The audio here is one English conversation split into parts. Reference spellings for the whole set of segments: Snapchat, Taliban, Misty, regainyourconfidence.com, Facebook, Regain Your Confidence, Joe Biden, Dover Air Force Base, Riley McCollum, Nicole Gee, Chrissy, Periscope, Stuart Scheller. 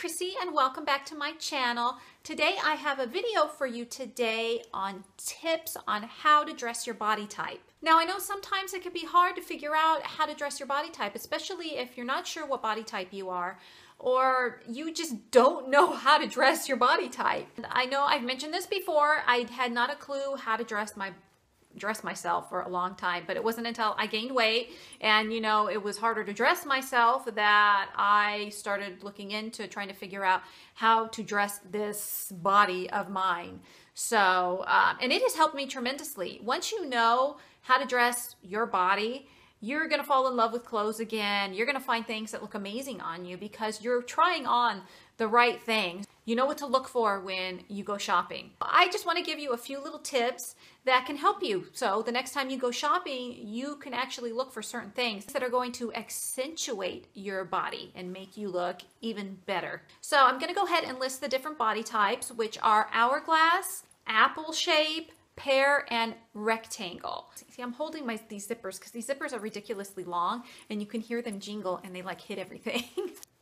Chrissy and welcome back to my channel. Today I have a video for you today on tips on how to dress your body type. Now I know sometimes it can be hard to figure out how to dress your body type, especially if you're not sure what body type you are, or you just don't know how to dress your body type. I know I've mentioned this before, I had not a clue how to dress myself for a long time, but it wasn't until I gained weight and, you know, it was harder to dress myself that I started looking into trying to figure out how to dress this body of mine. So, and it has helped me tremendously. Once you know how to dress your body, you're going to fall in love with clothes again. You're going to find things that look amazing on you because you're trying on the right things. You know what to look for when you go shopping. I just want to give you a few little tips that can help you. So the next time you go shopping, you can actually look for certain things that are going to accentuate your body and make you look even better. So I'm going to go ahead and list the different body types, which are hourglass, apple shape, pear, and rectangle. See, I'm holding these zippers because these zippers are ridiculously long and you can hear them jingle and they like hit everything.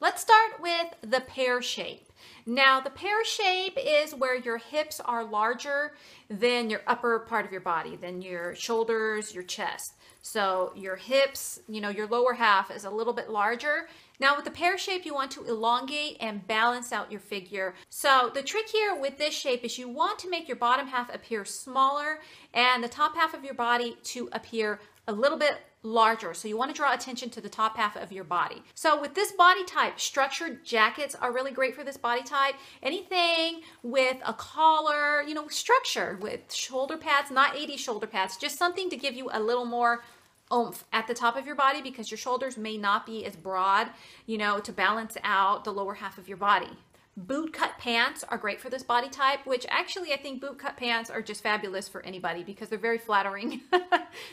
Let's start with the pear shape. Now the pear shape is where your hips are larger than your upper part of your body, than your shoulders, your chest. So your hips, you know, your lower half is a little bit larger. Now with the pear shape, you want to elongate and balance out your figure. So the trick here with this shape is you want to make your bottom half appear smaller and the top half of your body to appear a little bit larger. So you want to draw attention to the top half of your body. So with this body type, structured jackets are really great for this body type. Anything with a collar, you know, structured with shoulder pads, not 80 shoulder pads, just something to give you a little more oomph at the top of your body because your shoulders may not be as broad, you know, to balance out the lower half of your body. Bootcut pants are great for this body type, which actually I think bootcut pants are just fabulous for anybody because they're very flattering.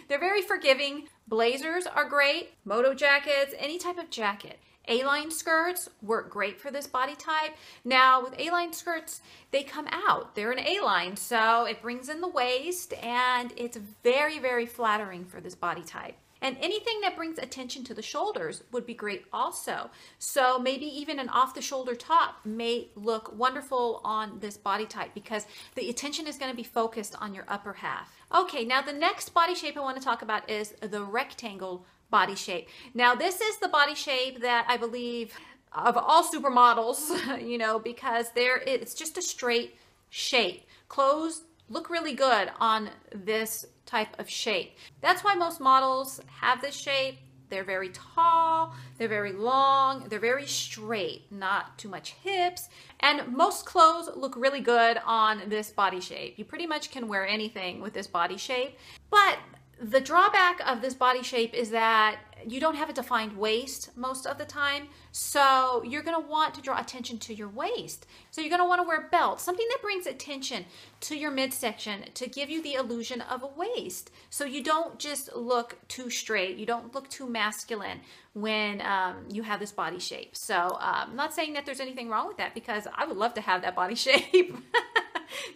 They're very forgiving. Blazers are great. Moto jackets, any type of jacket. A-line skirts work great for this body type. Now with A-line skirts, they come out. They're an A-line, so it brings in the waist and it's very, very flattering for this body type. And anything that brings attention to the shoulders would be great also. So maybe even an off-the-shoulder top may look wonderful on this body type because the attention is going to be focused on your upper half. Okay, now the next body shape I want to talk about is the rectangle body shape. Now this is the body shape that I believe of all supermodels, you know, because it's just a straight shape. Clothes look really good on this type of shape. That's why most models have this shape. They're very tall, they're very long, they're very straight, not too much hips. And most clothes look really good on this body shape. You pretty much can wear anything with this body shape. But the drawback of this body shape is that you don't have a defined waist most of the time, so you're going to want to draw attention to your waist. So you're going to want to wear belts, something that brings attention to your midsection to give you the illusion of a waist. So you don't just look too straight, you don't look too masculine when you have this body shape. So I'm not saying that there's anything wrong with that because I would love to have that body shape.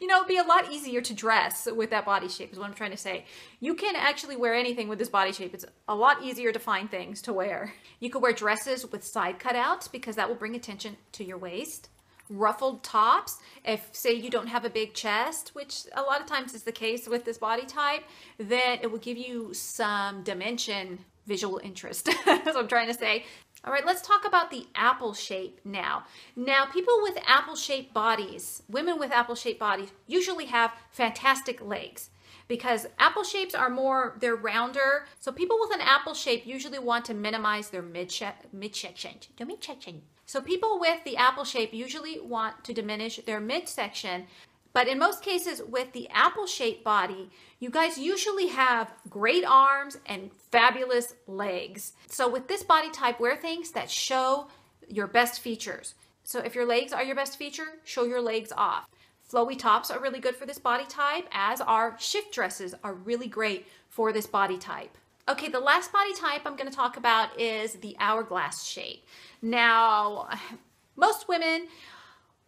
You know, it'd be a lot easier to dress with that body shape is what I'm trying to say. You can actually wear anything with this body shape. It's a lot easier to find things to wear. You could wear dresses with side cutouts because that will bring attention to your waist. Ruffled tops, if say you don't have a big chest, which a lot of times is the case with this body type, then it will give you some dimension, visual interest. That's what I'm trying to say. All right, let's talk about the apple shape now. Now, people with apple-shaped bodies, women with apple-shaped bodies, usually have fantastic legs because apple shapes are more, they're rounder. So people with an apple shape usually want to minimize their midsection. So people with the apple shape usually want to diminish their midsection. But in most cases with the apple-shaped body, you guys usually have great arms and fabulous legs. So with this body type, wear things that show your best features. So if your legs are your best feature, show your legs off. Flowy tops are really good for this body type, as are shift dresses are really great for this body type. Okay, the last body type I'm going to talk about is the hourglass shape. Now, most women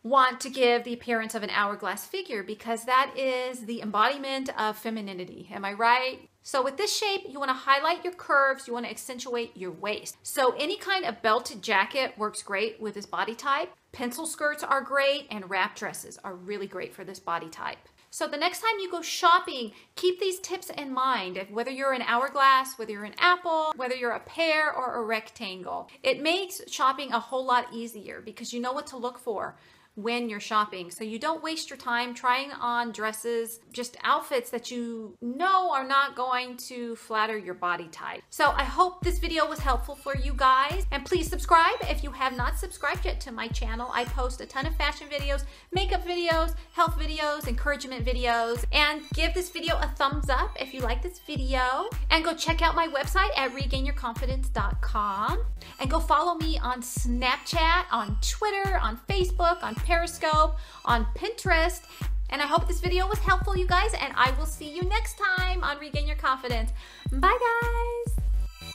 want to give the appearance of an hourglass figure because that is the embodiment of femininity. Am I right? So with this shape, you want to highlight your curves, you want to accentuate your waist. So any kind of belted jacket works great with this body type. Pencil skirts are great, and wrap dresses are really great for this body type. So the next time you go shopping, keep these tips in mind, whether you're an hourglass, whether you're an apple, whether you're a pear or a rectangle. It makes shopping a whole lot easier because you know what to look for when you're shopping. So you don't waste your time trying on dresses, just outfits that you know are not going to flatter your body type. So I hope this video was helpful for you guys, and please subscribe if you have not subscribed yet to my channel. I post a ton of fashion videos, makeup videos, health videos, encouragement videos, and give this video a thumbs up if you like this video, and go check out my website at regainyourconfidence.com, and go follow me on Snapchat, on Twitter, on Facebook, on Periscope, on Pinterest. And I hope this video was helpful, you guys, and I will see you next time on Regain Your Confidence. Bye, guys.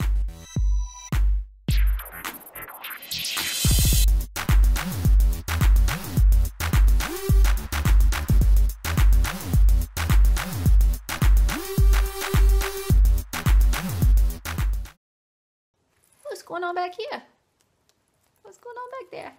What's going on back here? What's going on back there?